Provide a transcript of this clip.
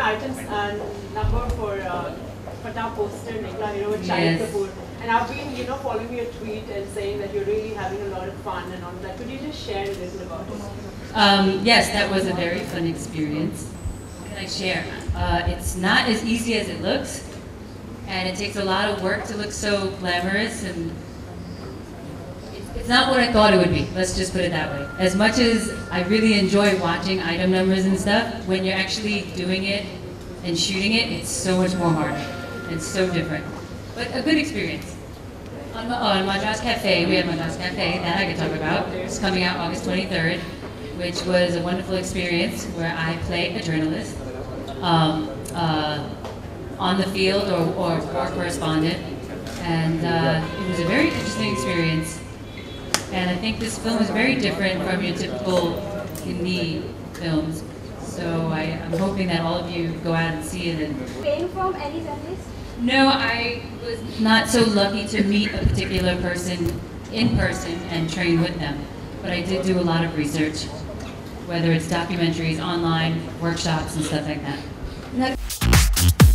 items number for Phata Poster Nikhla Hero with Shahid Kapoor. And I've been, you know, following your tweet and saying that you're really having a lot of fun and all that. Could you just share a little about it? Yes, that was a very fun experience. Can I share? It's not as easy as it looks, and it takes a lot of work to look so glamorous, and it's not what I thought it would be. Let's just put it that way. As much as I really enjoy watching item numbers and stuff, when you're actually doing it and shooting it, it's so much more hard and so different. But a good experience. On Madras Cafe, we had Madras Cafe, that I could talk about. It's coming out August 23rd, which was a wonderful experience where I play a journalist on the field or correspondent. And it was a very interesting experience. And I think this film is very different from your typical Hindi films. So I'm hoping that all of you go out and see it. Came from any journalist? No, I was not so lucky to meet a particular person in person and train with them. But I did do a lot of research, whether it's documentaries, online, workshops, and stuff like that.